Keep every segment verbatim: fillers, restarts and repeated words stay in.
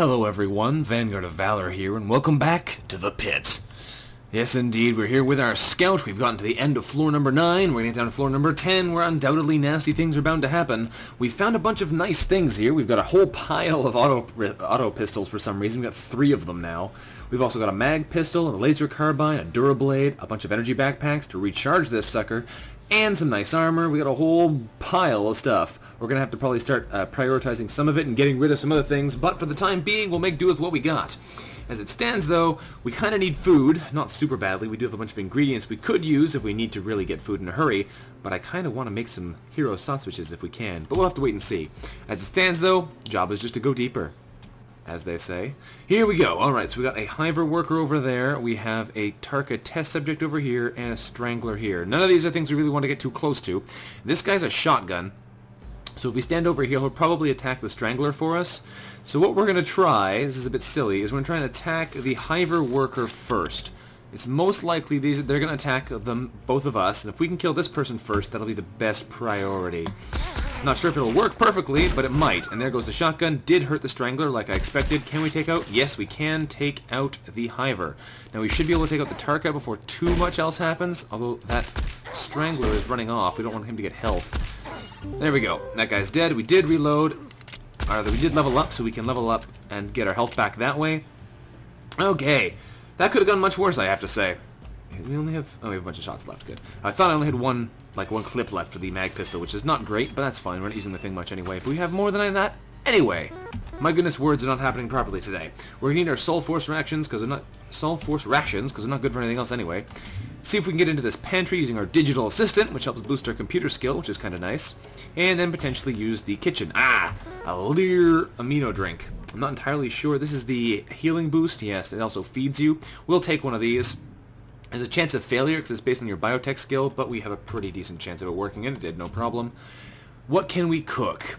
Hello everyone, Vanguard of Valor here, and welcome back to The Pit. Yes indeed, we're here with our scout. We've gotten to the end of floor number nine, we're gonna get down to floor number ten, where undoubtedly nasty things are bound to happen. We found a bunch of nice things here. We've got a whole pile of auto, auto pistols for some reason. We've got three of them now. We've also got a mag pistol, a laser carbine, a Dura Blade, a bunch of energy backpacks to recharge this sucker, and some nice armor. We got a whole pile of stuff. We're going to have to probably start uh, prioritizing some of it and getting rid of some other things, but for the time being, we'll make do with what we got. As it stands, though, we kind of need food. Not super badly. We do have a bunch of ingredients we could use if we need to really get food in a hurry, but I kind of want to make some hero sausages if we can, but we'll have to wait and see. As it stands, though, job is just to go deeper, as they say. Here we go. Alright, so we got a Hiver Worker over there, we have a Tarka test subject over here, and a Strangler here. None of these are things we really want to get too close to. This guy's a shotgun, so if we stand over here, he'll probably attack the Strangler for us. So what we're going to try, this is a bit silly, is we're going to try and attack the Hiver Worker first. It's most likely these they're going to attack them, both of us, and if we can kill this person first, that'll be the best priority. Not sure if it'll work perfectly, but it might. And there goes the shotgun. Did hurt the Strangler like I expected. Can we take out? Yes, we can take out the Hiver. Now, we should be able to take out the Tarka before too much else happens, although that Strangler is running off. We don't want him to get health. There we go. That guy's dead. We did reload. Alright, we did level up, so we can level up and get our health back that way. Okay. That could have gone much worse, I have to say. We only have... Oh, we have a bunch of shots left. Good. I thought I only had one... like one clip left for the mag pistol, which is not great, but that's fine. We're not using the thing much anyway. If we have more than that, anyway. My goodness, words are not happening properly today. We're gonna need our soul force rations because they're not soul force rations because they're not good for anything else anyway. See if we can get into this pantry using our digital assistant, which helps boost our computer skill, which is kind of nice, and then potentially use the kitchen. Ah, a Lear amino drink. I'm not entirely sure. This is the healing boost. Yes, it also feeds you. We'll take one of these. There's a chance of failure because it's based on your biotech skill, but we have a pretty decent chance of it working, and it did, no problem. What can we cook?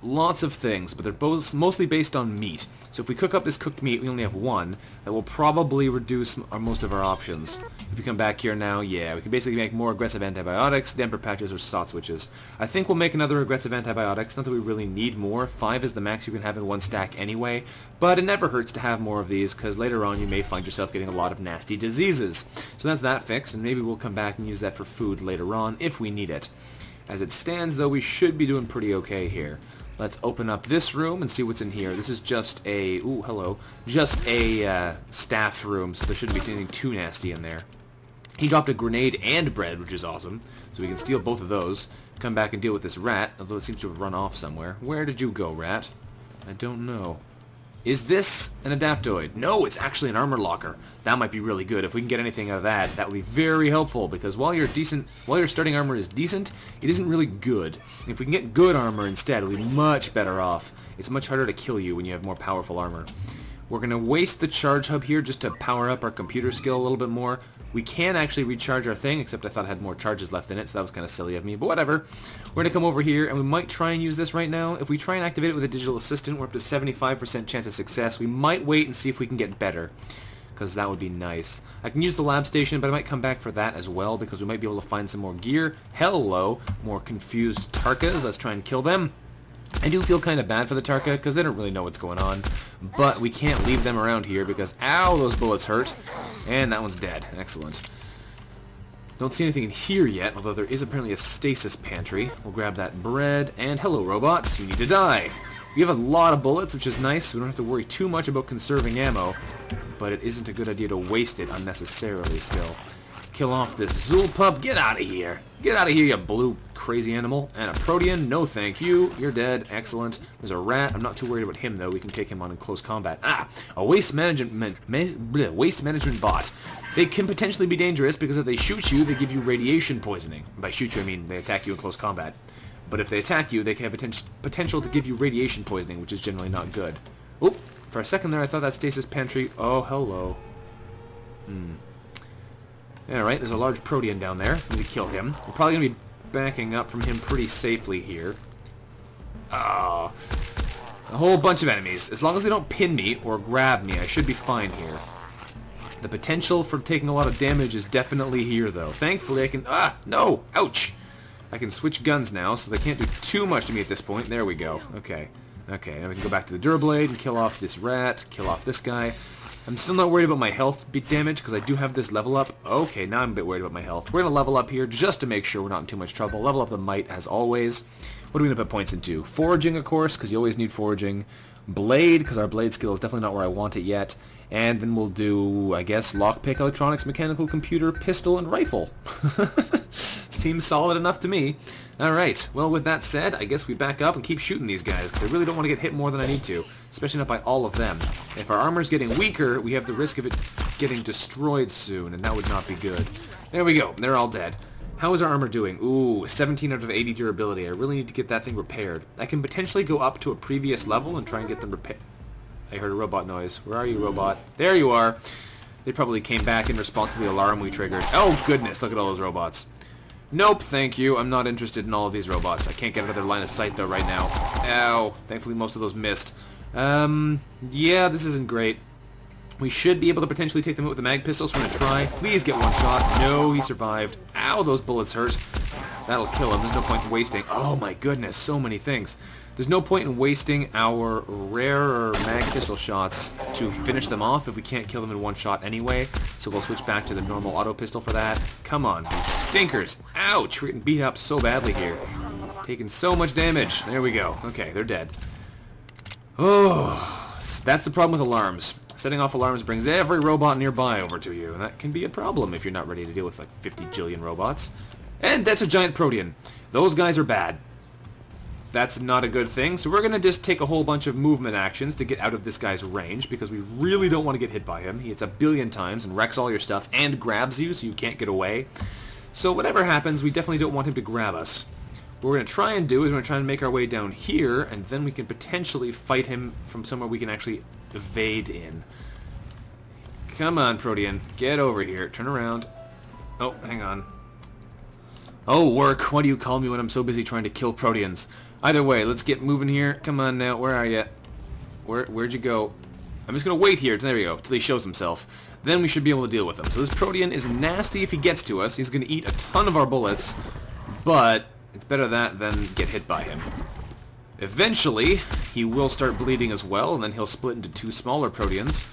Lots of things, but they're both mostly based on meat. So if we cook up this cooked meat, we only have one. That will probably reduce our, most of our options. If we come back here now, yeah, we can basically make more aggressive antibiotics, damper patches, or sot switches. I think we'll make another aggressive antibiotics, not that we really need more. Five is the max you can have in one stack anyway, but it never hurts to have more of these, because later on you may find yourself getting a lot of nasty diseases. So that's that fix, and maybe we'll come back and use that for food later on, if we need it. As it stands, though, we should be doing pretty okay here. Let's open up this room and see what's in here. This is just a... ooh, hello. Just a uh, staff room, so there shouldn't be anything too nasty in there. He dropped a grenade and bread, which is awesome. So we can steal both of those, come back and deal with this rat, although it seems to have run off somewhere. Where did you go, rat? I don't know. Is this an adaptoid? No, it's actually an armor locker. That might be really good. If we can get anything out of that, that would be very helpful, because while your decent, while your starting armor is decent, it isn't really good. And if we can get good armor instead, we'll be much better off. It's much harder to kill you when you have more powerful armor. We're going to waste the charge hub here just to power up our computer skill a little bit more. We can actually recharge our thing, except I thought it had more charges left in it, so that was kind of silly of me, but whatever. We're going to come over here, and we might try and use this right now. If we try and activate it with a digital assistant, we're up to seventy-five percent chance of success. We might wait and see if we can get better, because that would be nice. I can use the lab station, but I might come back for that as well, because we might be able to find some more gear. Hello, more confused Tarkas. Let's try and kill them. I do feel kind of bad for the Tarka, because they don't really know what's going on, but we can't leave them around here, because, ow, those bullets hurt, and that one's dead. Excellent. Don't see anything in here yet, although there is apparently a stasis pantry. We'll grab that bread, and hello, robots, you need to die. We have a lot of bullets, which is nice, so we don't have to worry too much about conserving ammo, but it isn't a good idea to waste it unnecessarily still. Kill off this Zuul pup. Get out of here. Get out of here, you blue crazy animal. And a Protean. No thank you. You're dead. Excellent. There's a rat. I'm not too worried about him, though. We can take him on in close combat. Ah! A waste management bleh, waste management bot. They can potentially be dangerous because if they shoot you, they give you radiation poisoning. By shoot you, I mean they attack you in close combat. But if they attack you, they can have potential to give you radiation poisoning, which is generally not good. Oop! For a second there, I thought that stasis pantry... Oh, hello. Hmm. Alright, there's a large Protean down there. Need to kill him. We're probably going to be backing up from him pretty safely here. Oh. A whole bunch of enemies. As long as they don't pin me or grab me, I should be fine here. The potential for taking a lot of damage is definitely here, though. Thankfully, I can... Ah! No! Ouch! I can switch guns now, so they can't do too much to me at this point. There we go. Okay. Okay, now we can go back to the Dura Blade and kill off this rat, kill off this guy. I'm still not worried about my health damage because I do have this level up. Okay, now I'm a bit worried about my health. We're going to level up here just to make sure we're not in too much trouble. Level up the might as always. What are we going to put points into? Foraging, of course, because you always need foraging. Blade, because our blade skill is definitely not where I want it yet. And then we'll do, I guess, lockpick, electronics, mechanical, computer, pistol, and rifle. Seems solid enough to me. Alright, well with that said, I guess we back up and keep shooting these guys, because I really don't want to get hit more than I need to, especially not by all of them. If our armor's getting weaker, we have the risk of it getting destroyed soon, and that would not be good. There we go, they're all dead. How is our armor doing? Ooh, seventeen out of eighty durability. I really need to get that thing repaired. I can potentially go up to a previous level and try and get them repaired. I heard a robot noise. Where are you, robot? There you are! They probably came back in response to the alarm we triggered. Oh goodness, look at all those robots. Nope, thank you. I'm not interested in all of these robots. I can't get out of their line of sight, though, right now. Ow. Thankfully, most of those missed. Um, yeah, this isn't great. We should be able to potentially take them out with the mag pistol, so we're going to try. Please get one shot. No, he survived. Ow, those bullets hurt. That'll kill him. There's no point in wasting. Oh, my goodness, so many things. There's no point in wasting our rarer mag pistol shots to finish them off if we can't kill them in one shot anyway, so we'll switch back to the normal auto pistol for that. Come on, stinkers! Ouch! We're getting beat up so badly here. Taking so much damage. There we go. Okay, they're dead. Oh, that's the problem with alarms. Setting off alarms brings every robot nearby over to you, and that can be a problem if you're not ready to deal with like fifty jillion robots. And that's a giant Protean. Those guys are bad. That's not a good thing, so we're going to just take a whole bunch of movement actions to get out of this guy's range, because we really don't want to get hit by him. He hits a billion times and wrecks all your stuff and grabs you, so you can't get away. So whatever happens, we definitely don't want him to grab us. What we're going to try and do is we're going to try and make our way down here, and then we can potentially fight him from somewhere we can actually evade in. Come on, Protean. Get over here. Turn around. Oh, hang on. Oh, work. Why do you call me when I'm so busy trying to kill Proteans? Either way, let's get moving here. Come on now, where are you? Where, where'd you go? I'm just going to wait here, there we go, till he shows himself. Then we should be able to deal with him. So this Protean is nasty if he gets to us. He's going to eat a ton of our bullets, but it's better that than get hit by him. Eventually, he will start bleeding as well, and then he'll split into two smaller Proteans.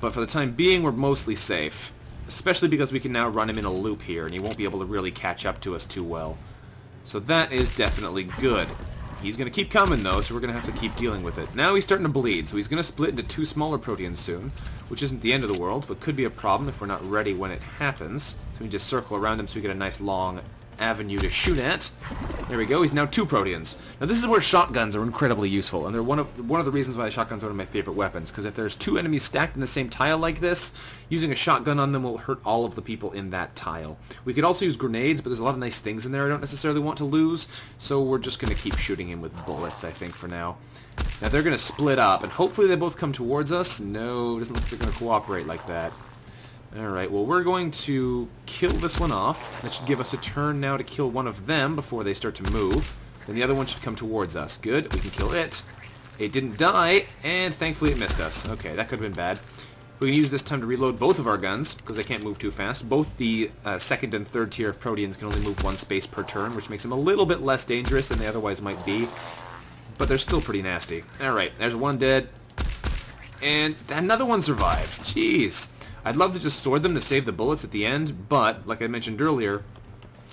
But for the time being, we're mostly safe. Especially because we can now run him in a loop here, and he won't be able to really catch up to us too well. So that is definitely good. He's going to keep coming, though, so we're going to have to keep dealing with it. Now he's starting to bleed, so he's going to split into two smaller Proteans soon, which isn't the end of the world, but could be a problem if we're not ready when it happens. So we just circle around him so we get a nice long avenue to shoot at. There we go, he's now two Proteans. Now this is where shotguns are incredibly useful, and they're one of one of the reasons why shotguns are one of my favorite weapons, because if there's two enemies stacked in the same tile like this, using a shotgun on them will hurt all of the people in that tile. We could also use grenades, but there's a lot of nice things in there I don't necessarily want to lose, so we're just going to keep shooting him with bullets, I think, for now. Now they're going to split up, and hopefully they both come towards us. No, it doesn't look like they're going to cooperate like that. Alright, well we're going to kill this one off. That should give us a turn now to kill one of them before they start to move. Then the other one should come towards us. Good, we can kill it. It didn't die, and thankfully it missed us. Okay, that could have been bad. We can use this time to reload both of our guns, because they can't move too fast. Both the uh, second and third tier of Proteans can only move one space per turn, which makes them a little bit less dangerous than they otherwise might be. But they're still pretty nasty. Alright, there's one dead. And another one survived. Jeez. I'd love to just sword them to save the bullets at the end, but, like I mentioned earlier,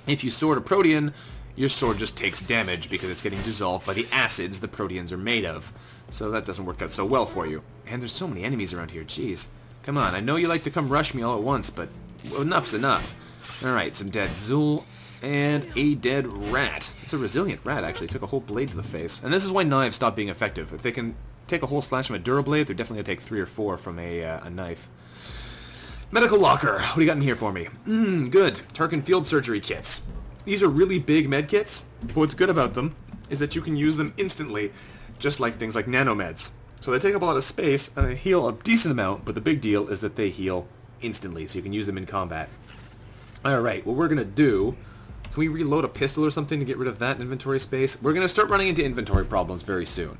if you sword a Protean, your sword just takes damage because it's getting dissolved by the acids the Proteans are made of. So that doesn't work out so well for you. And there's so many enemies around here, jeez. Come on, I know you like to come rush me all at once, but enough's enough. Alright, some dead Zuul and a dead rat. It's a resilient rat, actually. It took a whole blade to the face. And this is why knives stop being effective. If they can take a whole slash from a Dura Blade, they're definitely going to take three or four from a, uh, a knife. Medical locker. What do you got in here for me? Mmm, good. Tarkin field surgery kits. These are really big med kits. What's good about them is that you can use them instantly, just like things like nanomeds. So they take up a lot of space, and they heal a decent amount, but the big deal is that they heal instantly, so you can use them in combat. Alright, what we're going to do... Can we reload a pistol or something to get rid of that inventory space? We're going to start running into inventory problems very soon.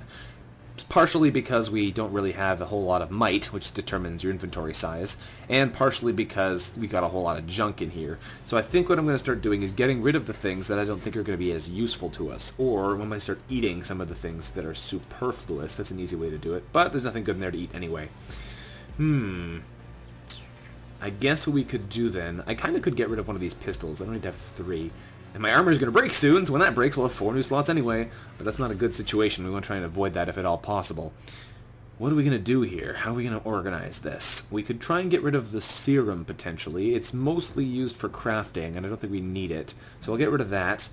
partially because we don't really have a whole lot of might, which determines your inventory size, and partially because we got a whole lot of junk in here. So I think what I'm going to start doing is getting rid of the things that I don't think are going to be as useful to us, or when I start eating some of the things that are superfluous. That's an easy way to do it, but there's nothing good in there to eat anyway. Hmm. I guess what we could do then, I kind of could get rid of one of these pistols. I don't need to have three. And my armor's going to break soon, so when that breaks, we'll have four new slots anyway. But that's not a good situation. We want to try and avoid that if at all possible. What are we going to do here? How are we going to organize this? We could try and get rid of the serum, potentially. It's mostly used for crafting, and I don't think we need it. So I'll get rid of that.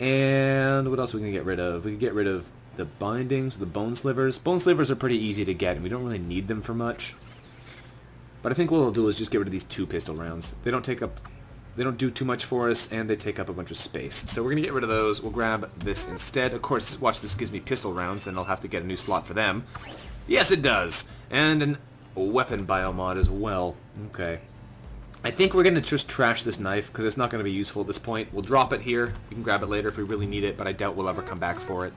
And what else are we going to get rid of? We could get rid of the bindings, the bone slivers. Bone slivers are pretty easy to get, and we don't really need them for much. But I think what we'll do is just get rid of these two pistol rounds. They don't take up... They don't do too much for us, and they take up a bunch of space. So we're going to get rid of those. We'll grab this instead. Of course, watch, this gives me pistol rounds, then I'll have to get a new slot for them. Yes, it does! And an, a weapon biomod as well. Okay. I think we're going to just trash this knife, because it's not going to be useful at this point. We'll drop it here. We can grab it later if we really need it, but I doubt we'll ever come back for it.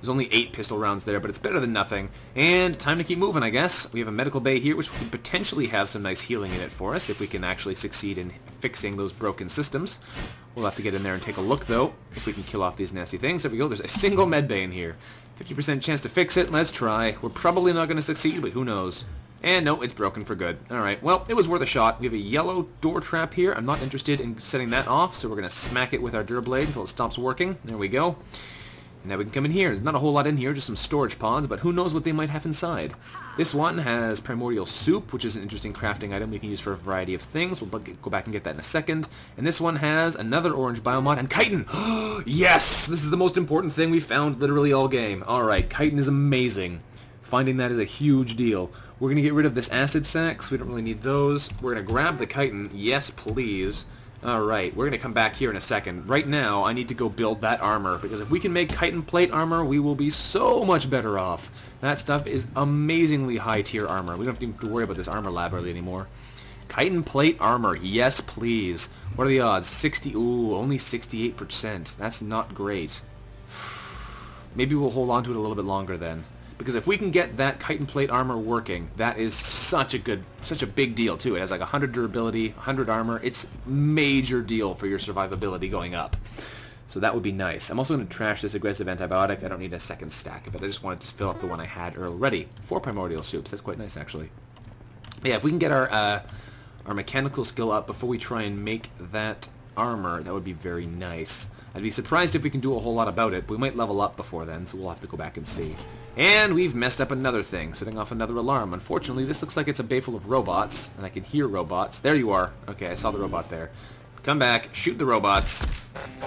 There's only eight pistol rounds there, but it's better than nothing. And time to keep moving, I guess. We have a medical bay here, which could potentially have some nice healing in it for us, if we can actually succeed in fixing those broken systems. We'll have to get in there and take a look, though, if we can kill off these nasty things. There we go. There's a single med bay in here. fifty percent chance to fix it. Let's try. We're probably not going to succeed, but who knows. And no, it's broken for good. All right, well, it was worth a shot. We have a yellow door trap here. I'm not interested in setting that off, so we're going to smack it with our Dura Blade until it stops working. There we go. Now we can come in here. There's not a whole lot in here, just some storage pods, but who knows what they might have inside. This one has primordial soup, which is an interesting crafting item we can use for a variety of things. We'll go back and get that in a second. And this one has another orange biomod, and chitin! Yes! This is the most important thing we found literally all game. Alright, chitin is amazing. Finding that is a huge deal. We're going to get rid of this acid sacs. We don't really need those. We're going to grab the chitin. Yes, please. Alright, we're going to come back here in a second. Right now, I need to go build that armor, because if we can make chitin plate armor, we will be so much better off. That stuff is amazingly high-tier armor. We don't have to worry about this armor lab really anymore. Chitin plate armor, yes please. What are the odds? sixty, ooh, only sixty-eight percent. That's not great. Maybe we'll hold on to it a little bit longer then. Because if we can get that chitin plate armor working, that is such a good, such a big deal too. It has like one hundred durability, one hundred armor. It's major deal for your survivability going up. So that would be nice. I'm also going to trash this aggressive antibiotic. I don't need a second stack of it. I just wanted to fill up the one I had already. Four primordial soups. That's quite nice actually. But yeah, if we can get our uh, our mechanical skill up before we try and make that armor, that would be very nice. I'd be surprised if we can do a whole lot about it, but we might level up before then, so we'll have to go back and see. And we've messed up another thing, setting off another alarm. Unfortunately, this looks like it's a bay full of robots, and I can hear robots. There you are. Okay, I saw the robot there. Come back, shoot the robots.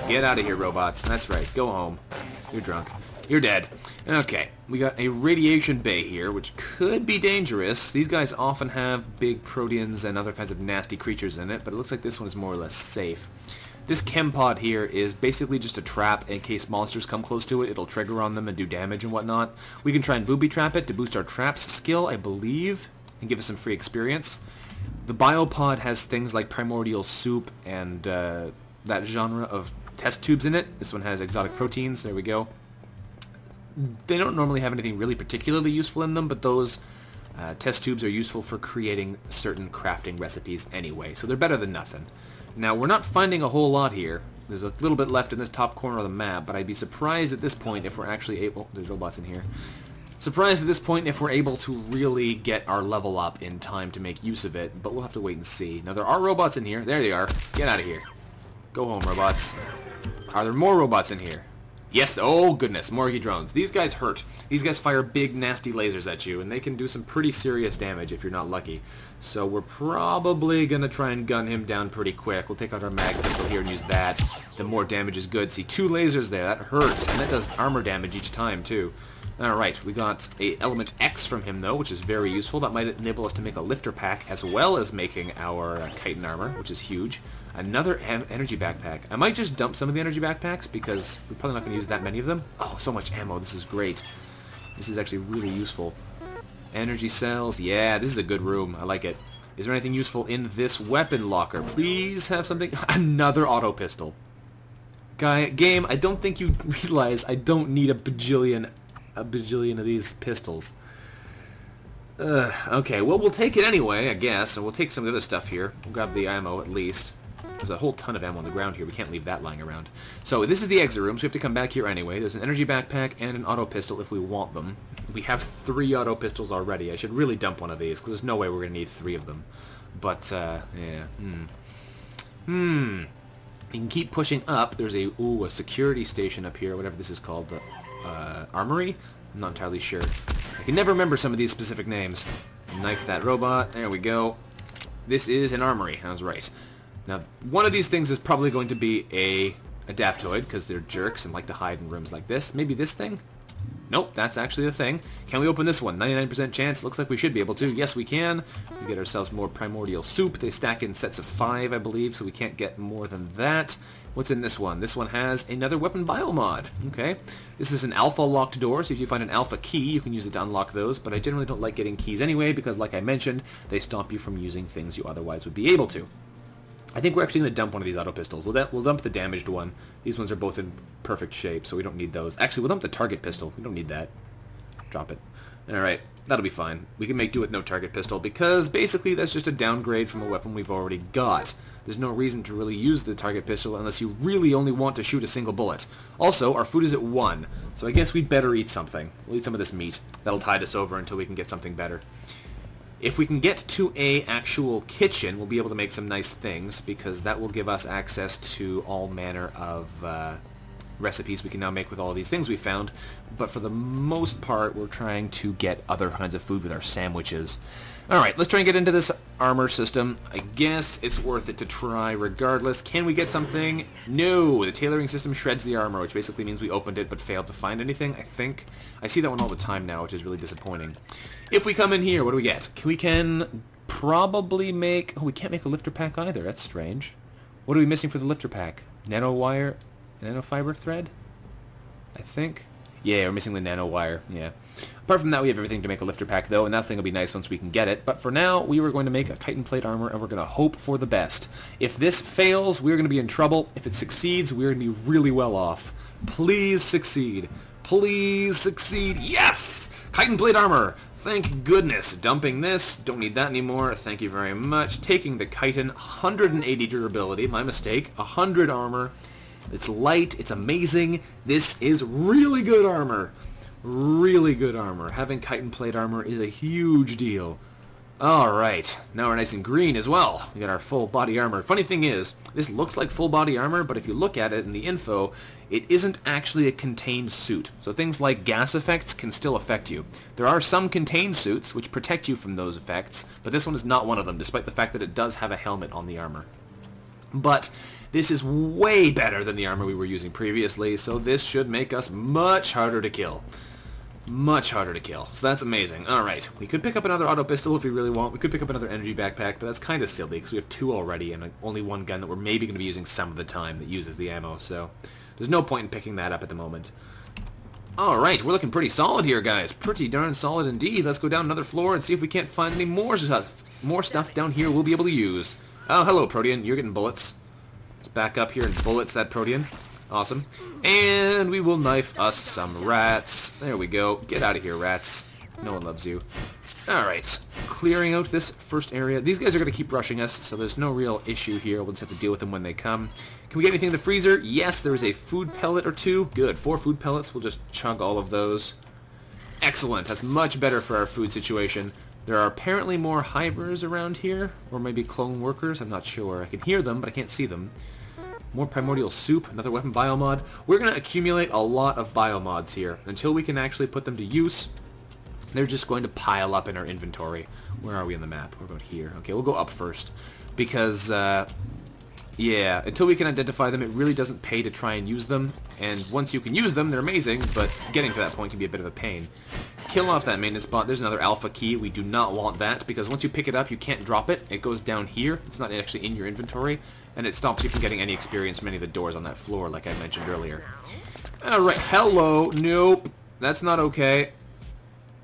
Get out of here, robots. That's right, go home. You're drunk. You're dead. Okay, we got a radiation bay here, which could be dangerous. These guys often have big proteans and other kinds of nasty creatures in it, but it looks like this one is more or less safe. This chem pod here is basically just a trap in case monsters come close to it. It'll trigger on them and do damage and whatnot. We can try and booby trap it to boost our traps skill, I believe, and give us some free experience. The biopod has things like primordial soup and uh, that genre of test tubes in it. This one has exotic proteins. There we go. They don't normally have anything really particularly useful in them, but those uh, test tubes are useful for creating certain crafting recipes anyway, so they're better than nothing. Now, we're not finding a whole lot here. There's a little bit left in this top corner of the map, but I'd be surprised at this point if we're actually able... Oh, there's robots in here. Surprised at this point if we're able to really get our level up in time to make use of it, but we'll have to wait and see. Now, there are robots in here. There they are. Get out of here. Go home, robots. Are there more robots in here? Yes, oh goodness, Morgie drones. These guys hurt. These guys fire big, nasty lasers at you, and they can do some pretty serious damage if you're not lucky. So we're probably going to try and gun him down pretty quick. We'll take out our mag pistol here and use that. The more damage is good. See, two lasers there. That hurts, and that does armor damage each time, too. All right, we got a element X from him, though, which is very useful. That might enable us to make a lifter pack, as well as making our uh, chitin armor, which is huge. Another em energy backpack. I might just dump some of the energy backpacks, because we're probably not going to use that many of them. Oh, so much ammo. This is great. This is actually really useful. Energy cells. Yeah, this is a good room. I like it. Is there anything useful in this weapon locker? Please have something... Another auto pistol. Guy, game, I don't think you realize I don't need a bajillion a bajillion of these pistols. Uh, okay, well, we'll take it anyway, I guess, and we'll take some of the other stuff here. We'll grab the ammo, at least. There's a whole ton of ammo on the ground here. We can't leave that lying around. So this is the exit room, so we have to come back here anyway. There's an energy backpack and an auto pistol if we want them. We have three auto pistols already. I should really dump one of these, because there's no way we're going to need three of them. But, uh, yeah. Hmm. Hmm. You can keep pushing up. There's a, ooh, a security station up here, whatever this is called. The uh, armory? I'm not entirely sure. I can never remember some of these specific names. Knife that robot. There we go. This is an armory. I was right. Now, one of these things is probably going to be a adaptoid, because they're jerks and like to hide in rooms like this. Maybe this thing? Nope, that's actually the thing. Can we open this one? ninety-nine percent chance. Looks like we should be able to. Yes, we can. We get ourselves more primordial soup. They stack in sets of five, I believe, so we can't get more than that. What's in this one? This one has another weapon biomod. Okay. This is an alpha locked door, so if you find an alpha key, you can use it to unlock those, but I generally don't like getting keys anyway, because like I mentioned, they stop you from using things you otherwise would be able to. I think we're actually going to dump one of these auto pistols. We'll, we'll dump the damaged one. These ones are both in perfect shape, so we don't need those. Actually, we'll dump the target pistol. We don't need that. Drop it. All right, that'll be fine. We can make do with no target pistol because basically that's just a downgrade from a weapon we've already got. There's no reason to really use the target pistol unless you really only want to shoot a single bullet. Also, our food is at one, so I guess we'd better eat something. We'll eat some of this meat. That'll tide us over until we can get something better. If we can get to a actual kitchen, we'll be able to make some nice things, because that will give us access to all manner of uh, recipes we can now make with all these things we found. But for the most part, we're trying to get other kinds of food with our sandwiches. All right, let's try and get into this armor system. I guess it's worth it to try regardless. Can we get something? No! The tailoring system shreds the armor, which basically means we opened it but failed to find anything, I think. I see that one all the time now, which is really disappointing. If we come in here, what do we get? We can probably make... Oh, we can't make a lifter pack either. That's strange. What are we missing for the lifter pack? Nanowire? Nanofiber thread? I think... Yeah, we're missing the nano wire, yeah. Apart from that, we have everything to make a lifter pack, though, and that thing will be nice once we can get it. But for now, we were going to make a chitin plate armor, and we're going to hope for the best. If this fails, we're going to be in trouble. If it succeeds, we're going to be really well off. Please succeed. Please succeed. Yes! Chitin plate armor! Thank goodness. Dumping this. Don't need that anymore. Thank you very much. Taking the chitin. one hundred eighty durability. My mistake. one hundred armor. It's light, it's amazing, this is really good armor. Really good armor. Having chitin plate armor is a huge deal. Alright, now we're nice and green as well. We got our full body armor. Funny thing is, this looks like full body armor, but if you look at it in the info, it isn't actually a contained suit. So things like gas effects can still affect you. There are some contained suits which protect you from those effects, but this one is not one of them, despite the fact that it does have a helmet on the armor. But... this is way better than the armor we were using previously, so this should make us much harder to kill. Much harder to kill. So that's amazing. Alright, we could pick up another auto pistol if we really want. We could pick up another energy backpack, but that's kind of silly because we have two already and only one gun that we're maybe going to be using some of the time that uses the ammo, so there's no point in picking that up at the moment. Alright, we're looking pretty solid here, guys. Pretty darn solid indeed. Let's go down another floor and see if we can't find any more stuff, more stuff down here we'll be able to use. Oh, hello, Protean. You're getting bullets. Back up here and bullets that Protean. Awesome. And we will knife us some rats. There we go. Get out of here, rats. No one loves you. Alright. Clearing out this first area. These guys are going to keep rushing us, so there's no real issue here. We'll just have to deal with them when they come. Can we get anything in the freezer? Yes, there is a food pellet or two. Good. Four food pellets. We'll just chug all of those. Excellent. That's much better for our food situation. There are apparently more hivers around here, or maybe clone workers. I'm not sure. I can hear them, but I can't see them. More primordial soup, another weapon biomod. We're going to accumulate a lot of biomods here. Until we can actually put them to use, they're just going to pile up in our inventory. Where are we on the map? We're about here. Okay, we'll go up first. Because, uh, yeah, until we can identify them, it really doesn't pay to try and use them. And once you can use them, they're amazing, but getting to that point can be a bit of a pain. Kill off that maintenance bot. There's another alpha key. We do not want that, because once you pick it up, you can't drop it. It goes down here. It's not actually in your inventory. And it stops you from getting any experience from any of the doors on that floor, like I mentioned earlier. Alright, hello, nope, that's not okay.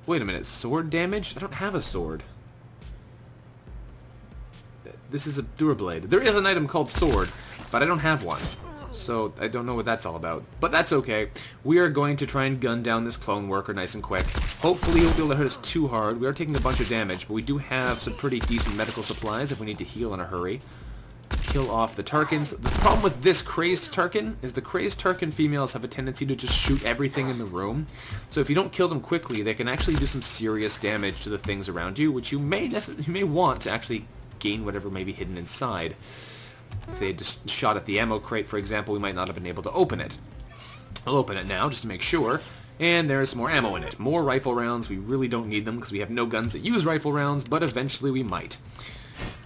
Wait a minute, sword damage? I don't have a sword. This is a Dura Blade. There is an item called sword, but I don't have one. so I don't know what that's all about. But that's okay. We are going to try and gun down this clone worker nice and quick. Hopefully he'll be able to hurt us too hard. We are taking a bunch of damage, but we do have some pretty decent medical supplies if we need to heal in a hurry. Kill off the Tarkins. The problem with this crazed Tarkin is the crazed Tarkin females have a tendency to just shoot everything in the room. So if you don't kill them quickly, they can actually do some serious damage to the things around you, which you may you may want to actually gain whatever may be hidden inside. If they had just shot at the ammo crate, for example, we might not have been able to open it. I'll open it now just to make sure. And there's some more ammo in it. More rifle rounds. We really don't need them because we have no guns that use rifle rounds, but eventually we might.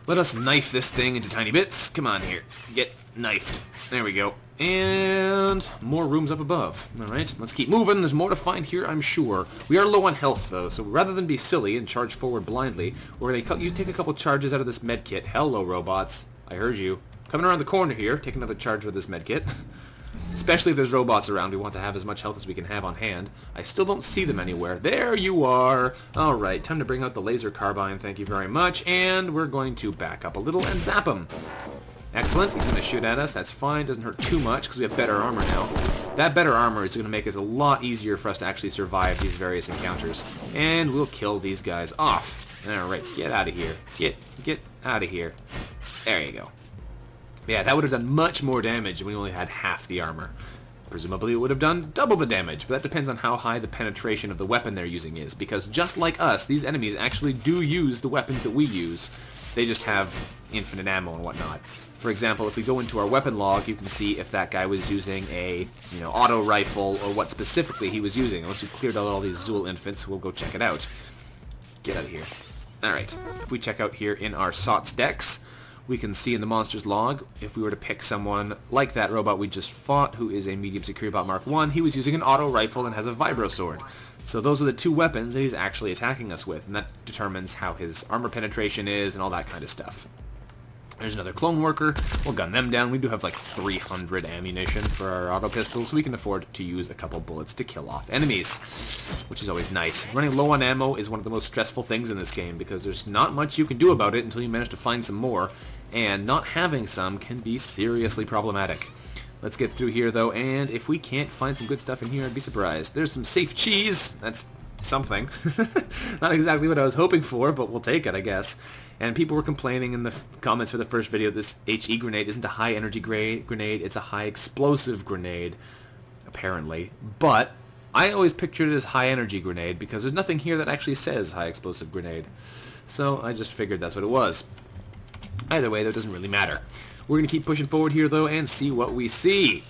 Let us knife this thing into tiny bits. Come on here. Get knifed. There we go. And more rooms up above. All right, let's keep moving. There's more to find here, I'm sure. We are low on health, though, so rather than be silly and charge forward blindly, we're gonna you take a couple charges out of this medkit. Hello, robots. I heard you. Coming around the corner here. Take another charge out of this medkit. Especially if there's robots around, we want to have as much health as we can have on hand. I still don't see them anywhere. There you are! Alright, time to bring out the laser carbine, thank you very much. And we're going to back up a little and zap him. Excellent, he's going to shoot at us, that's fine, doesn't hurt too much because we have better armor now. That better armor is going to make it a lot easier for us to actually survive these various encounters. And we'll kill these guys off. Alright, get out of here. Get, get out of here. There you go. Yeah, that would have done much more damage if we only had half the armor. Presumably it would have done double the damage, but that depends on how high the penetration of the weapon they're using is, because just like us, these enemies actually do use the weapons that we use. They just have infinite ammo and whatnot. For example, if we go into our weapon log, you can see if that guy was using a, you know, auto rifle or what specifically he was using. Once we've cleared out all these Zuul infants, we'll go check it out. Get out of here. Alright, if we check out here in our S O T S decks, we can see in the monster's log, if we were to pick someone like that robot we just fought, who is a medium security bot Mark one, he was using an auto rifle and has a vibro sword. So those are the two weapons that he's actually attacking us with, and that determines how his armor penetration is and all that kind of stuff. There's another clone worker. We'll gun them down. We do have like three hundred ammunition for our auto pistols, so we can afford to use a couple bullets to kill off enemies, which is always nice. Running low on ammo is one of the most stressful things in this game because there's not much you can do about it until you manage to find some more, and not having some can be seriously problematic. Let's get through here, though, and if we can't find some good stuff in here, I'd be surprised. There's some safe cheese. That's something. Not exactly what I was hoping for, but we'll take it, I guess. And people were complaining in the comments for the first video, this HE grenade isn't a high energy grade grenade, it's a high explosive grenade, apparently. But I always pictured it as high energy grenade because there's nothing here that actually says high explosive grenade. So I just figured that's what it was. Either way, that doesn't really matter. We're going to keep pushing forward here, though, and see what we see.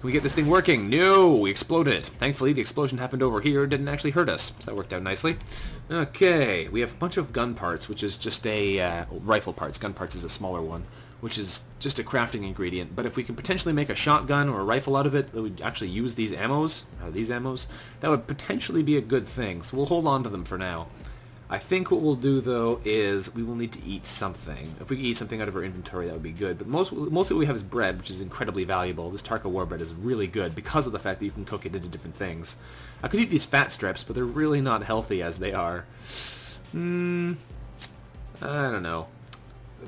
Can we get this thing working? No! We exploded it. Thankfully, the explosion happened over here. It didn't actually hurt us, so that worked out nicely. Okay, we have a bunch of gun parts, which is just a... Uh, rifle parts. Gun parts is a smaller one, which is just a crafting ingredient. But if we can potentially make a shotgun or a rifle out of it, that would actually use these ammos, or these ammos, that would potentially be a good thing. So we'll hold on to them for now. I think what we'll do, though, is we will need to eat something. If we could eat something out of our inventory, that would be good. But most, mostly what we have is bread, which is incredibly valuable. This Tarka war bread is really good because of the fact that you can cook it into different things. I could eat these fat strips, but they're really not healthy as they are. Hmm. I don't know.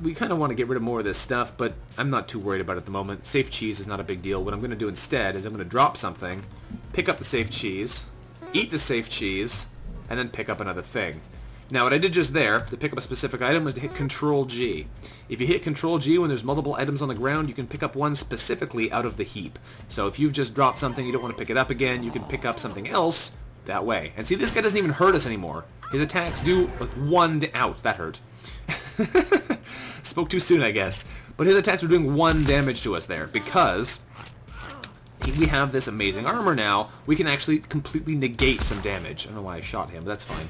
We kind of want to get rid of more of this stuff, but I'm not too worried about it at the moment. Safe cheese is not a big deal. What I'm going to do instead is I'm going to drop something, pick up the safe cheese, eat the safe cheese, and then pick up another thing. Now, what I did just there, to pick up a specific item, was to hit control G. If you hit control G when there's multiple items on the ground, you can pick up one specifically out of the heap. So if you've just dropped something, you don't want to pick it up again, you can pick up something else that way. And see, this guy doesn't even hurt us anymore. His attacks do, like, one out. That hurt. Spoke too soon, I guess. But his attacks were doing one damage to us there, because we have this amazing armor now. We can actually completely negate some damage. I don't know why I shot him, but that's fine.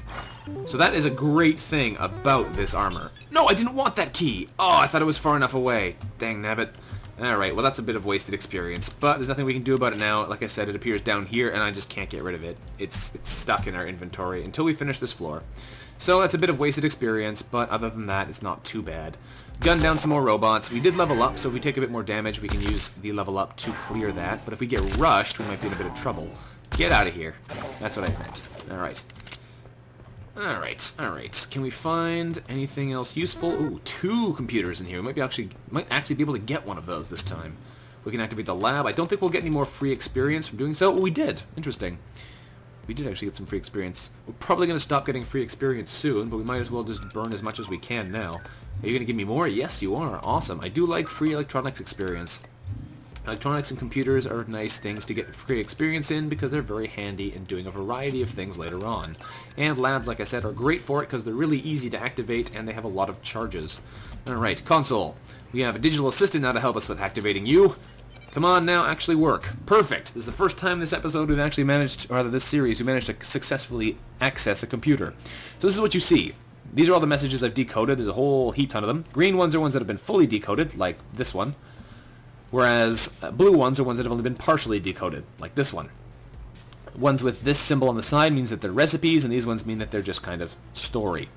So that is a great thing about this armor. No, I didn't want that key! Oh, I thought it was far enough away. Dang nabbit. Alright, well that's a bit of wasted experience, but there's nothing we can do about it now. Like I said, it appears down here, and I just can't get rid of it. It's, it's stuck in our inventory until we finish this floor. So that's a bit of wasted experience, but other than that, it's not too bad. Gun down some more robots. We did level up, so if we take a bit more damage, we can use the level up to clear that. But if we get rushed, we might be in a bit of trouble. Get out of here. That's what I meant. Alright. Alright, alright. Can we find anything else useful? Ooh, two computers in here. We might be actually might actually be able to get one of those this time. We can activate the lab. I don't think we'll get any more free experience from doing so. Well, we did. Interesting. We did actually get some free experience. We're probably going to stop getting free experience soon, but we might as well just burn as much as we can now. Are you going to give me more? Yes, you are. Awesome. I do like free electronics experience. Electronics and computers are nice things to get free experience in because they're very handy in doing a variety of things later on. And labs, like I said, are great for it because they're really easy to activate and they have a lot of charges. Alright, console. We have a digital assistant now to help us with activating you. Come on now, actually work. Perfect! This is the first time this episode we've actually managed, or rather this series, we managed to successfully access a computer. So this is what you see. These are all the messages I've decoded. There's a whole heap ton of them. Green ones are ones that have been fully decoded, like this one. Whereas uh, blue ones are ones that have only been partially decoded, like this one. Ones with this symbol on the side means that they're recipes, and these ones mean that they're just kind of story.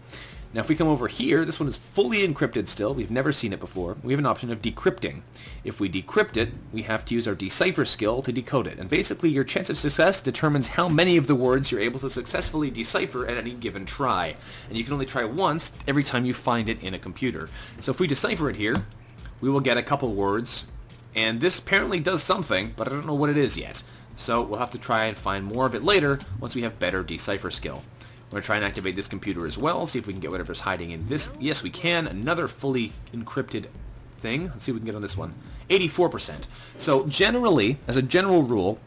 Now, if we come over here, this one is fully encrypted still. We've never seen it before. We have an option of decrypting. If we decrypt it, we have to use our decipher skill to decode it. And basically, your chance of success determines how many of the words you're able to successfully decipher at any given try. And you can only try once every time you find it in a computer. So if we decipher it here, we will get a couple words. And this apparently does something, but I don't know what it is yet. So we'll have to try and find more of it later once we have better decipher skill. We're going to try and activate this computer as well, see if we can get whatever's hiding in this. Yes, we can. Another fully encrypted thing. Let's see what we can get on this one. eighty-four percent. So generally, as a general rule,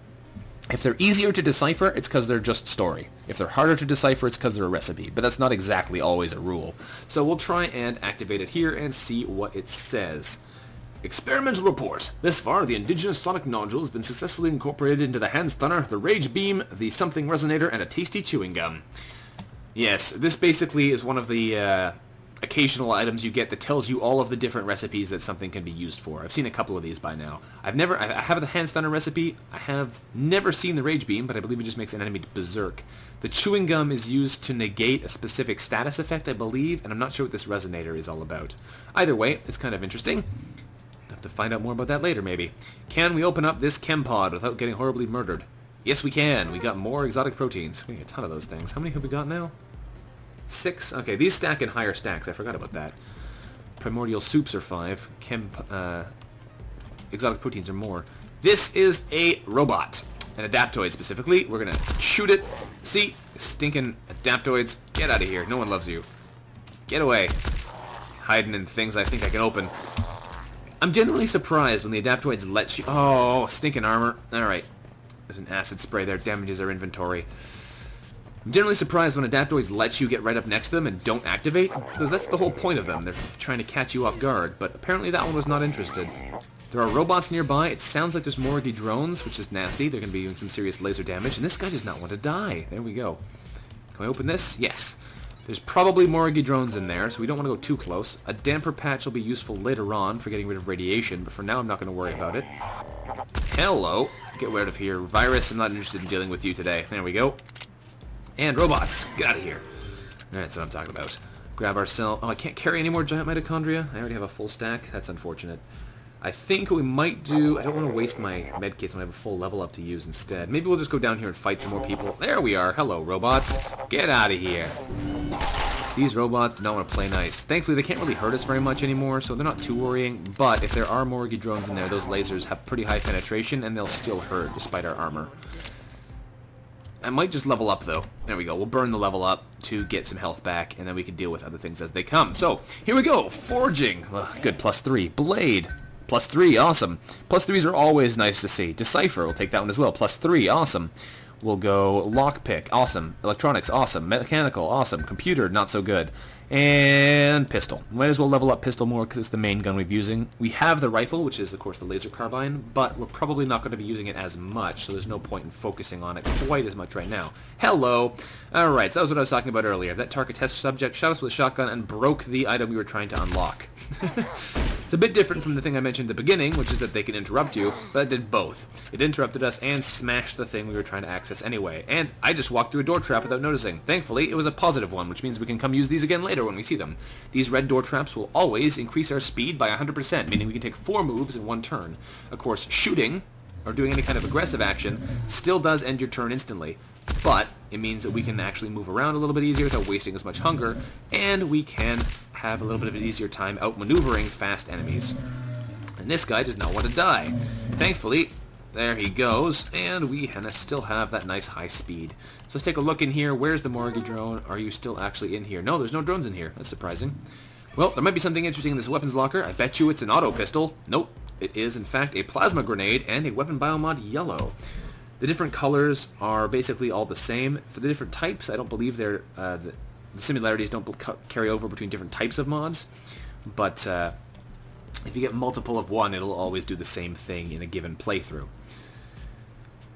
if they're easier to decipher, it's because they're just story. If they're harder to decipher, it's because they're a recipe. But that's not exactly always a rule. So we'll try and activate it here and see what it says. Experimental report. Thus far, the indigenous sonic nodule has been successfully incorporated into the hand stunner, the rage beam, the something resonator, and a tasty chewing gum. Yes, this basically is one of the uh, occasional items you get that tells you all of the different recipes that something can be used for. I've seen a couple of these by now. I've never, I have the hand stunner recipe. I have never seen the rage beam, but I believe it just makes an enemy berserk. The chewing gum is used to negate a specific status effect, I believe, and I'm not sure what this resonator is all about. Either way, it's kind of interesting. I'll have to find out more about that later, maybe. Can we open up this chempod without getting horribly murdered? Yes, we can. We got more exotic proteins. We need a ton of those things. How many have we got now? Six? Okay, these stack in higher stacks. I forgot about that. Primordial soups are five. Chem, uh, exotic proteins are more. This is a robot. An adaptoid, specifically. We're going to shoot it. See? Stinking adaptoids. Get out of here. No one loves you. Get away. Hiding in things I think I can open. I'm generally surprised when the adaptoids let you... Oh, stinking armor. All right. There's an acid spray there. Damages our inventory. I'm generally surprised when adaptoids let you get right up next to them and don't activate, because that's the whole point of them. They're trying to catch you off guard, but apparently that one was not interested. There are robots nearby. It sounds like there's Morgie drones, which is nasty. They're going to be doing some serious laser damage, and this guy does not want to die. There we go. Can I open this? Yes. There's probably Morgie drones in there, so we don't want to go too close. A damper patch will be useful later on for getting rid of radiation, but for now I'm not going to worry about it. Hello. Get rid of here. Virus, I'm not interested in dealing with you today. There we go. And robots! Get out of here! That's what I'm talking about. Grab ourselves... Oh, I can't carry any more giant mitochondria? I already have a full stack. That's unfortunate. I think what we might do... I don't want to waste my medkits when I have a full level up to use instead. Maybe we'll just go down here and fight some more people. There we are! Hello, robots! Get out of here! These robots do not want to play nice. Thankfully, they can't really hurt us very much anymore, so they're not too worrying. But if there are Morgie drones in there, those lasers have pretty high penetration, and they'll still hurt, despite our armor. I might just level up, though. There we go. We'll burn the level up to get some health back, and then we can deal with other things as they come. So, here we go. Forging. Ugh, good. Plus three. Blade. Plus three. Awesome. Plus threes are always nice to see. Decipher. We'll take that one as well. Plus three. Awesome. We'll go lockpick. Awesome. Electronics. Awesome. Mechanical. Awesome. Computer. Not so good. And pistol. Might as well level up pistol more because it's the main gun we're using. We have the rifle, which is, of course, the laser carbine, but we're probably not going to be using it as much, so there's no point in focusing on it quite as much right now. Hello! Alright, so that was what I was talking about earlier. That Tarka test subject shot us with a shotgun and broke the item we were trying to unlock. It's a bit different from the thing I mentioned at the beginning, which is that they can interrupt you, but it did both. It interrupted us and smashed the thing we were trying to access anyway, and I just walked through a door trap without noticing. Thankfully, it was a positive one, which means we can come use these again later when we see them. These red door traps will always increase our speed by one hundred percent, meaning we can take four moves in one turn. Of course, shooting, or doing any kind of aggressive action, still does end your turn instantly, but it means that we can actually move around a little bit easier without wasting as much hunger, and we can have a little bit of an easier time outmaneuvering fast enemies. And this guy does not want to die. Thankfully, there he goes, and we still have that nice high speed. So let's take a look in here. Where's the Morgie drone? Are you still actually in here? No, there's no drones in here. That's surprising. Well, there might be something interesting in this weapons locker. I bet you it's an auto pistol. Nope. It is, in fact, a plasma grenade and a weapon biomod yellow. The different colors are basically all the same. For the different types, I don't believe they're, uh, the, the similarities don't carry over between different types of mods. But uh, if you get multiple of one, it'll always do the same thing in a given playthrough.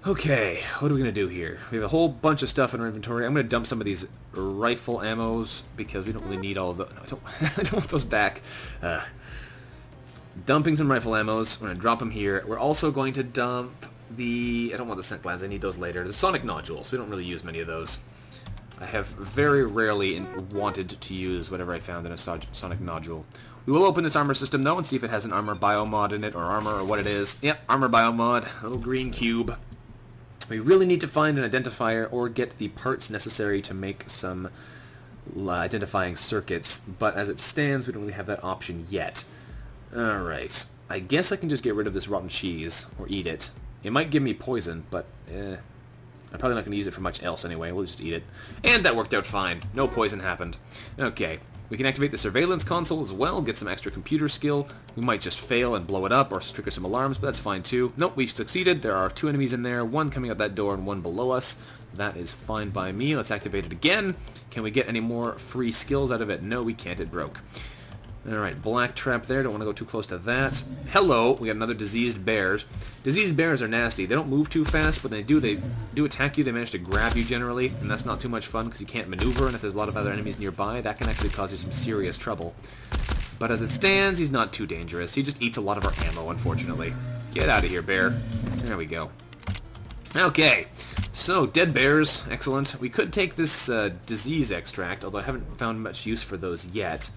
Okay, what are we going to do here? We have a whole bunch of stuff in our inventory. I'm going to dump some of these rifle ammos because we don't really need all of those. No, I, don't I don't want those back. Uh, dumping some rifle ammos. I'm going to drop them here. We're also going to dump the... I don't want the scent glands. I need those later. The sonic nodules. We don't really use many of those. I have very rarely wanted to use whatever I found in a so sonic nodule. We will open this armor system, though, and see if it has an armor biomod in it, or armor, or what it is. Yep, armor biomod. A little green cube. We really need to find an identifier or get the parts necessary to make some identifying circuits, but as it stands, we don't really have that option yet. Alright, I guess I can just get rid of this rotten cheese, or eat it. It might give me poison, but eh, I'm probably not going to use it for much else anyway. We'll just eat it. And that worked out fine. No poison happened. Okay, we can activate the surveillance console as well, get some extra computer skill. We might just fail and blow it up or trigger some alarms, but that's fine too. Nope, we've succeeded. There are two enemies in there, one coming up that door and one below us. That is fine by me. Let's activate it again. Can we get any more free skills out of it? No, we can't. It broke. Alright, black trap there. Don't want to go too close to that. Hello, we got another diseased bears. Diseased bears are nasty. They don't move too fast, but they do they do attack you. They manage to grab you generally, and that's not too much fun because you can't maneuver, and if there's a lot of other enemies nearby, that can actually cause you some serious trouble. But as it stands, he's not too dangerous. He just eats a lot of our ammo, unfortunately. Get out of here, bear. There we go. Okay, so dead bears. Excellent. We could take this uh, disease extract, although I haven't found much use for those yet.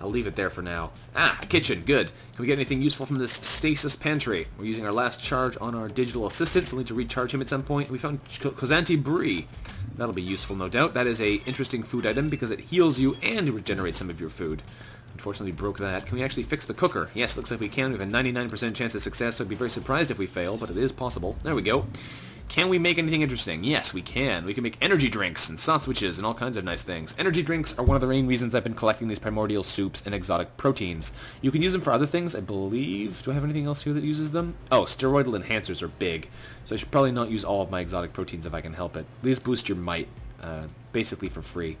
I'll leave it there for now. Ah, kitchen, good. Can we get anything useful from this stasis pantry? We're using our last charge on our digital assistant, so we'll need to recharge him at some point. We found Cosanti Brie. That'll be useful, no doubt. That is a interesting food item because it heals you and regenerates some of your food. Unfortunately, we broke that. Can we actually fix the cooker? Yes, looks like we can. We have a ninety-nine percent chance of success, so I'd be very surprised if we fail, but it is possible. There we go. Can we make anything interesting? Yes, we can. We can make energy drinks and sandwiches and all kinds of nice things. Energy drinks are one of the main reasons I've been collecting these primordial soups and exotic proteins. You can use them for other things, I believe. Do I have anything else here that uses them? Oh, steroidal enhancers are big, so I should probably not use all of my exotic proteins if I can help it. These boost your might, uh, basically for free.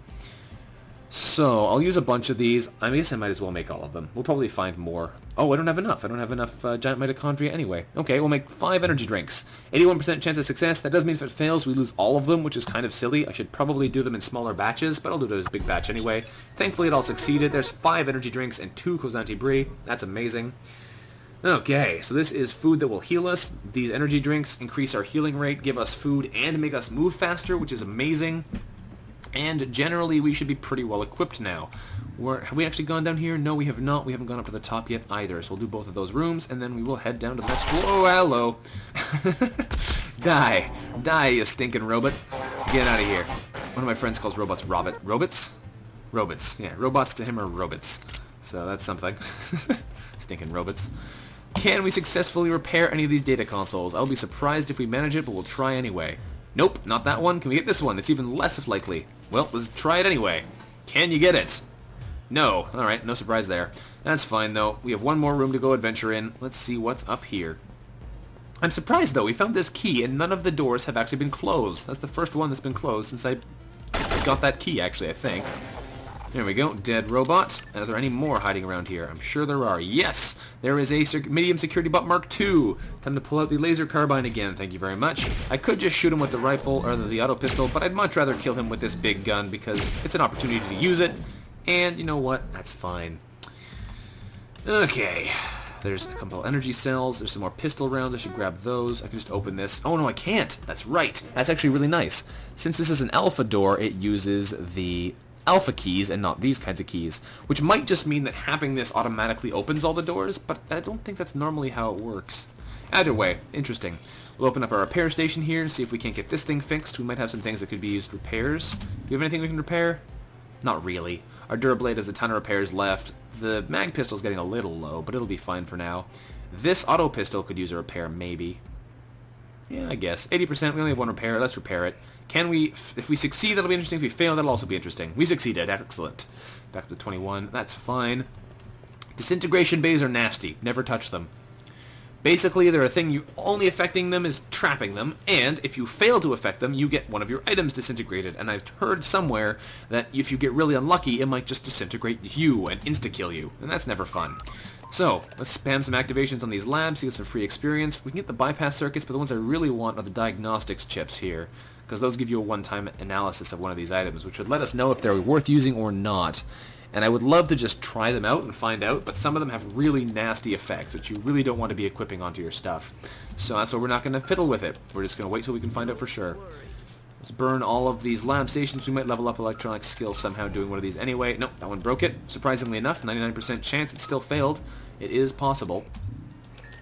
So, I'll use a bunch of these. I guess I might as well make all of them. We'll probably find more. Oh, I don't have enough. I don't have enough uh, giant mitochondria anyway. Okay, we'll make five energy drinks. eighty-one percent chance of success. That does mean if it fails, we lose all of them, which is kind of silly. I should probably do them in smaller batches, but I'll do those big batch anyway. Thankfully, it all succeeded. There's five energy drinks and two Cosanti Brie. That's amazing. Okay, so this is food that will heal us. These energy drinks increase our healing rate, give us food, and make us move faster, which is amazing. And generally, we should be pretty well equipped now. We're, have we actually gone down here? No, we have not. We haven't gone up to the top yet either. So we'll do both of those rooms, and then we will head down to the next floor. Oh, hello. Die. Die, you stinking robot. Get out of here. One of my friends calls robots Robot. Robots? Robots. Yeah, robots to him are robots. So that's something. Stinking robots. Can we successfully repair any of these data consoles? I'll be surprised if we manage it, but we'll try anyway. Nope, not that one. Can we get this one? It's even less likely. Well, let's try it anyway. Can you get it? No. Alright, no surprise there. That's fine, though. We have one more room to go adventure in. Let's see what's up here. I'm surprised, though. We found this key, and none of the doors have actually been closed. That's the first one that's been closed since I got that key, actually, I think. There we go. Dead robot. Are there any more hiding around here? I'm sure there are. Yes! There is a medium security bot Mark two. Time to pull out the laser carbine again. Thank you very much. I could just shoot him with the rifle or the auto pistol, but I'd much rather kill him with this big gun because it's an opportunity to use it. And you know what? That's fine. Okay. There's a couple energy cells. There's some more pistol rounds. I should grab those. I can just open this. Oh, no, I can't. That's right. That's actually really nice. Since this is an alpha door, it uses the alpha keys and not these kinds of keys, which might just mean that having this automatically opens all the doors, but I don't think that's normally how it works. Either way, interesting. We'll open up our repair station here and see if we can't get this thing fixed. We might have some things that could be used repairs. Do you have anything we can repair? Not really. Our Dura Blade has a ton of repairs left. The mag pistol's getting a little low, but it'll be fine for now. This auto pistol could use a repair, maybe. Yeah, I guess. eighty percent, we only have one repair. Let's repair it. Can we... If we succeed, that'll be interesting. If we fail, that'll also be interesting. We succeeded. Excellent. Back to the twenty-one. That's fine. Disintegration bays are nasty. Never touch them. Basically, they're a thing you... Only affecting them is trapping them, and if you fail to affect them, you get one of your items disintegrated. And I've heard somewhere that if you get really unlucky, it might just disintegrate you and insta-kill you. And that's never fun. So, let's spam some activations on these labs to get some free experience. We can get the bypass circuits, but the ones I really want are the diagnostics chips here, because those give you a one-time analysis of one of these items, which would let us know if they're worth using or not. And I would love to just try them out and find out, but some of them have really nasty effects, which you really don't want to be equipping onto your stuff. So that's why we're not going to fiddle with it. We're just going to wait till we can find out for sure. Let's burn all of these lab stations. We might level up electronic skills somehow doing one of these anyway. Nope, that one broke it. Surprisingly enough, ninety-nine percent chance it still failed. It is possible.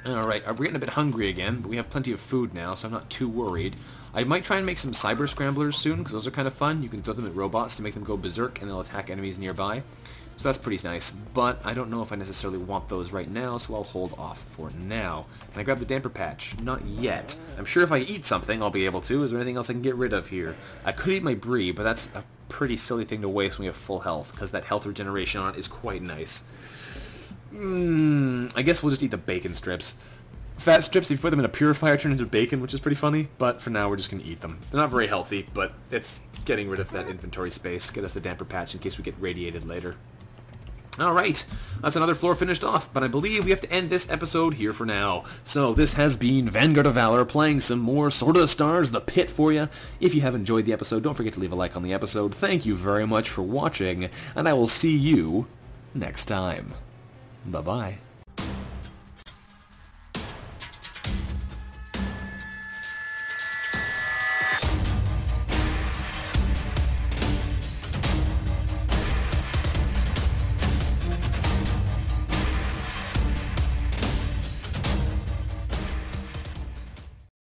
Alright, we're getting a bit hungry again, but we have plenty of food now, so I'm not too worried. I might try and make some cyber scramblers soon, because those are kind of fun. You can throw them at robots to make them go berserk, and they'll attack enemies nearby. So that's pretty nice, but I don't know if I necessarily want those right now, so I'll hold off for now. Can I grab the damper patch? Not yet. I'm sure if I eat something, I'll be able to. Is there anything else I can get rid of here? I could eat my brie, but that's a pretty silly thing to waste when we have full health, because that health regeneration on it is quite nice. Mmm, I guess we'll just eat the bacon strips. Fat strips, if you put them in a purifier, turn into bacon, which is pretty funny, but for now we're just going to eat them. They're not very healthy, but it's getting rid of that inventory space. Get us the damper patch in case we get radiated later. Alright, that's another floor finished off, but I believe we have to end this episode here for now. So this has been Vanguard of Valor playing some more Sword of the Stars, The Pit for you. If you have enjoyed the episode, don't forget to leave a like on the episode. Thank you very much for watching, and I will see you next time. Bye-bye.